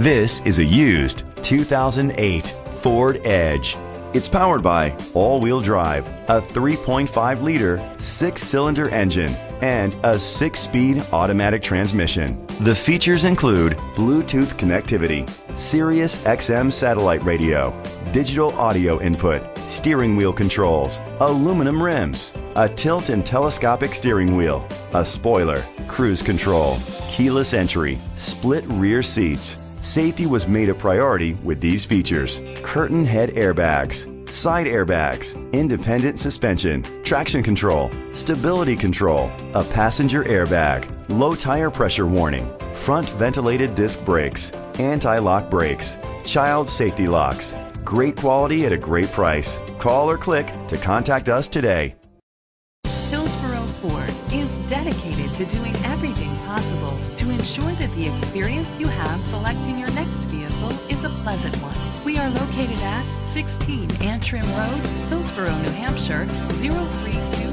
This is a used 2008 Ford Edge. It's powered by all-wheel drive, a 3.5-liter six-cylinder engine, and a six-speed automatic transmission. The features include Bluetooth connectivity, Sirius XM satellite radio, digital audio input, steering wheel controls, aluminum rims, a tilt and telescopic steering wheel, a spoiler, cruise control, keyless entry, split rear seats. Safety was made a priority with these features: curtain head airbags, side airbags, independent suspension, traction control, stability control, a passenger airbag, low tire pressure warning, front ventilated disc brakes, anti-lock brakes, child safety locks. Great quality at a great price. Call or click to contact us today. Hillsboro Ford is dedicated to doing everything possible to ensure that the experience you have selecting your next vehicle is a pleasant one. We are located at 16 Antrim Road, Hillsboro, New Hampshire, 032.